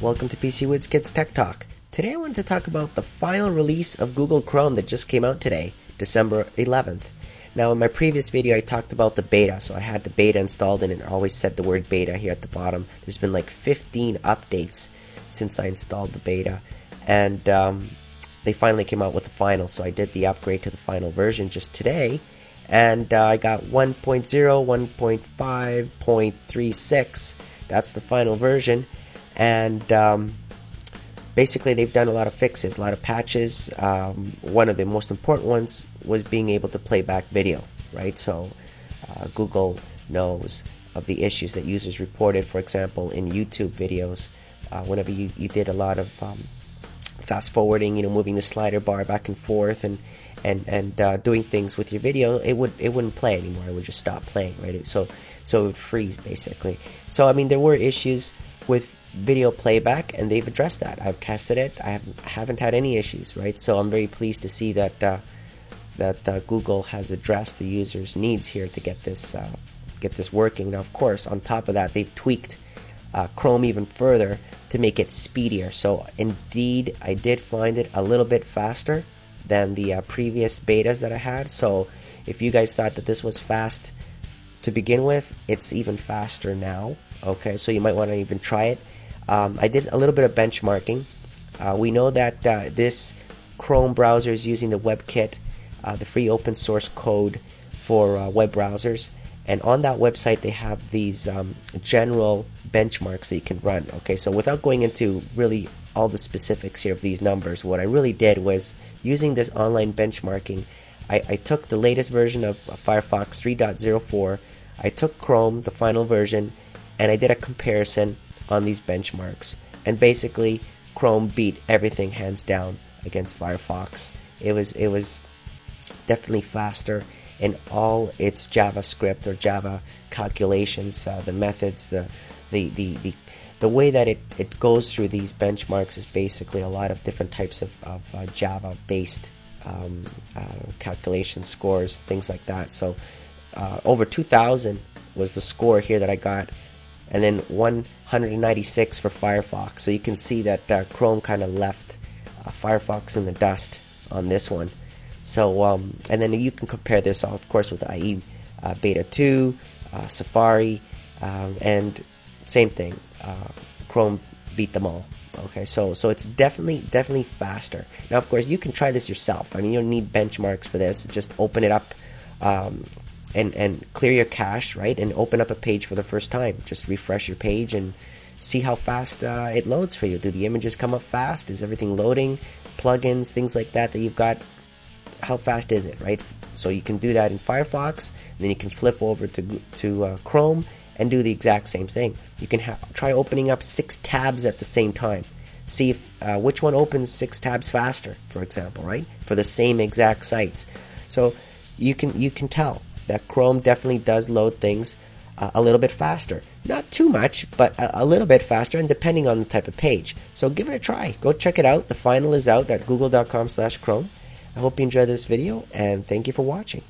Welcome to PCWizKids Tech Talk. Today I wanted to talk about the final release of Google Chrome that just came out today, December 11th. Now in my previous video I talked about the beta, so I had the beta installed and it always said the word beta here at the bottom. There's been like 15 updates since I installed the beta, and they finally came out with the final, so I did the upgrade to the final version just today. And I got 1.0, 1.5, 0.36, that's the final version. And basically they've done a lot of fixes, a lot of patches. One of the most important ones was being able to play back video, right? So Google knows of the issues that users reported, for example, in YouTube videos. Whenever you did a lot of fast forwarding, you know, moving the slider bar back and forth and doing things with your video, it wouldn't play anymore. It would just stop playing, right? So it would freeze basically. So I mean, there were issues with video playback, and they've addressed that. I've tested it. I haven't had any issues, right? So I'm very pleased to see that Google has addressed the user's needs here to get this working. Now, of course, on top of that, they've tweaked Chrome even further to make it speedier. So indeed, I did find it a little bit faster than the previous betas that I had. So if you guys thought that this was fast to begin with, it's even faster now. Okay, so you might want to even try it. I did a little bit of benchmarking. We know that this Chrome browser is using the WebKit, the free open source code for web browsers, and on that website they have these general benchmarks that you can run. Okay, so without going into really all the specifics here of these numbers, what I really did was, using this online benchmarking, I took the latest version of Firefox 3.04, I took Chrome, the final version, and I did a comparison on these benchmarks, and basically Chrome beat everything hands down against Firefox. It was definitely faster in all its JavaScript or Java calculations, the methods, the way that it goes through these benchmarks is basically a lot of different types of Java-based calculation scores, things like that. So over 2,000 was the score here that I got, and then 196 for Firefox. So you can see that Chrome kind of left Firefox in the dust on this one. So and then you can compare this, of course, with IE Beta 2, Safari, and same thing. Chrome beat them all. Okay, so it's definitely faster. Now, of course, you can try this yourself. I mean, you don't need benchmarks for this. Just open it up and clear your cache, right? And open up a page for the first time. Just refresh your page and see how fast it loads for you. Do the images come up fast? Is everything loading? Plugins, things like that you've got. How fast is it, right? So you can do that in Firefox, and then you can flip over to Chrome and do the exact same thing. You can try opening up 6 tabs at the same time. See if which one opens 6 tabs faster, for example, right? For the same exact sites. So you can tell that Chrome definitely does load things a little bit faster. Not too much, but a little bit faster, and depending on the type of page. So give it a try. Go check it out. The final is out at google.com/Chrome. I hope you enjoyed this video, and thank you for watching.